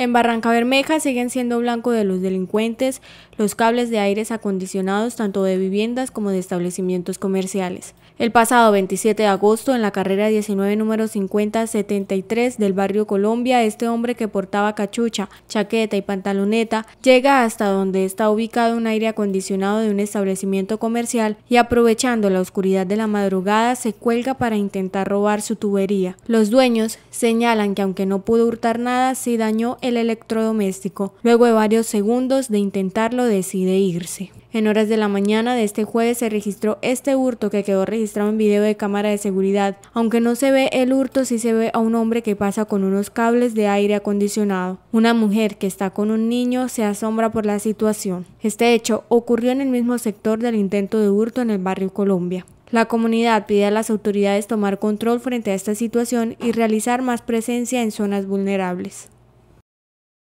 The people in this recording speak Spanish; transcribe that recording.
En Barrancabermeja siguen siendo blanco de los delincuentes los cables de aires acondicionados tanto de viviendas como de establecimientos comerciales. El pasado 27 de agosto, en la carrera 19 número 5073 del barrio Colombia, este hombre que portaba cachucha, chaqueta y pantaloneta llega hasta donde está ubicado un aire acondicionado de un establecimiento comercial y, aprovechando la oscuridad de la madrugada, se cuelga para intentar robar su tubería. Los dueños señalan que, aunque no pudo hurtar nada, sí dañó el electrodoméstico. Luego de varios segundos de intentarlo, decide irse. En horas de la mañana de este jueves se registró este hurto, que quedó registrado en video de cámara de seguridad. Aunque no se ve el hurto, sí se ve a un hombre que pasa con unos cables de aire acondicionado. Una mujer que está con un niño se asombra por la situación. Este hecho ocurrió en el mismo sector del intento de hurto en el barrio Colombia. La comunidad pide a las autoridades tomar control frente a esta situación y realizar más presencia en zonas vulnerables.